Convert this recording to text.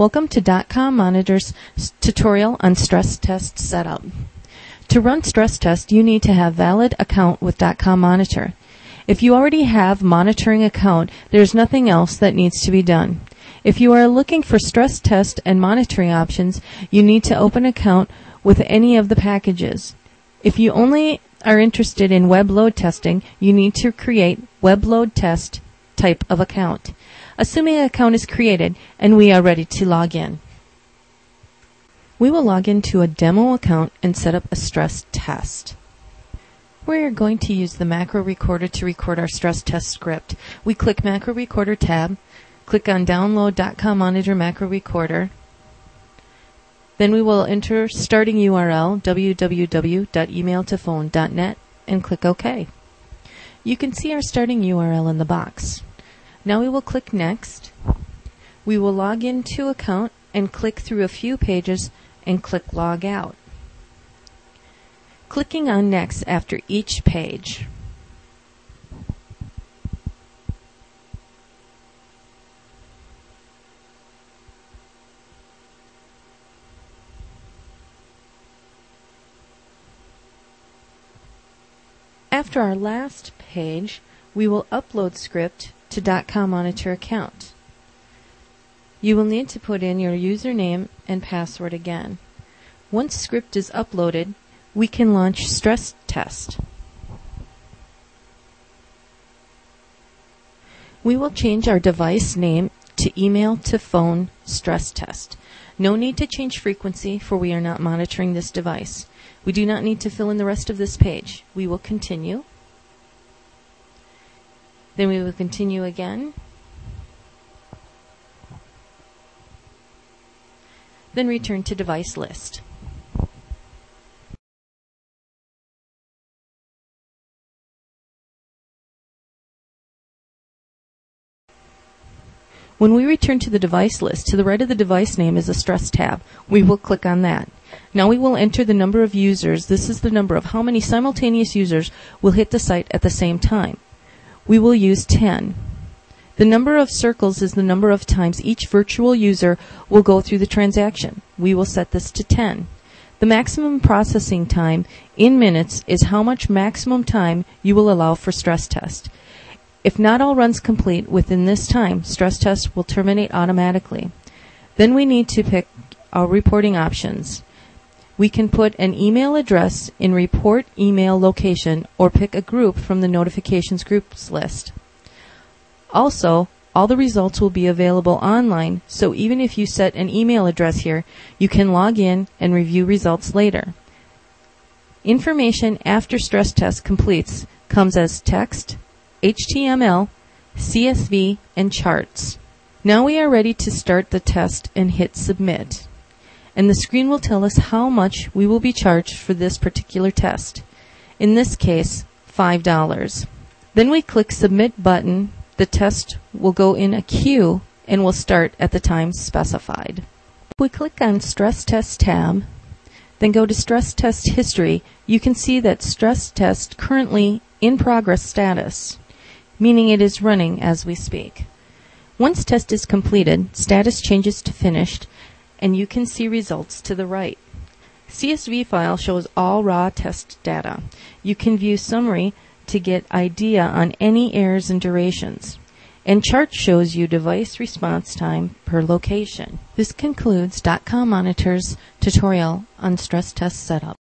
Welcome to Dotcom Monitor's tutorial on stress test setup. To run stress test, you need to have valid account with Dotcom Monitor. If you already have monitoring account, there's nothing else that needs to be done. If you are looking for stress test and monitoring options, you need to open account with any of the packages. If you only are interested in web load testing, you need to create web load test type of account. Assuming an account is created and we are ready to log in. We will log into a demo account and set up a stress test. We are going to use the macro recorder to record our stress test script. We click macro recorder tab, click on download Dotcom Monitor macro recorder. Then we will enter starting URL www.emailtophone.net and click OK. You can see our starting URL in the box. Now we will click Next. We will log into account and click through a few pages and click Log Out. Clicking on Next after each page. After our last page, we will upload script to Dotcom Monitor account. You will need to put in your username and password again. Once script is uploaded, we can launch stress test. We will change our device name to email to phone stress test. No need to change frequency, for we are not monitoring this device. We do not need to fill in the rest of this page. We will continue. Then we will continue again. Then return to device list. When we return to the device list, to the right of the device name is a stress tab. We will click on that. Now we will enter the number of users. This is the number of how many simultaneous users will hit the site at the same time. We will use 10. The number of circles is the number of times each virtual user will go through the transaction. We will set this to 10. The maximum processing time in minutes is how much maximum time you will allow for stress test. If not all runs complete within this time, stress test will terminate automatically. Then we need to pick our reporting options. We can put an email address in report email location or pick a group from the notifications groups list. Also, all the results will be available online, so even if you set an email address here, you can log in and review results later. Information after stress test completes comes as text, HTML, CSV, and charts. Now we are ready to start the test and hit submit. And the screen will tell us how much we will be charged for this particular test. In this case, $5. Then we click Submit button. The test will go in a queue and will start at the time specified. We click on Stress Test tab, then go to Stress Test History. You can see that Stress Test currently in progress status, meaning it is running as we speak. Once test is completed, status changes to finished, and you can see results to the right. CSV file shows all raw test data. You can view summary to get idea on any errors and durations. And chart shows you device response time per location. This concludes Dotcom Monitor's tutorial on stress test setup.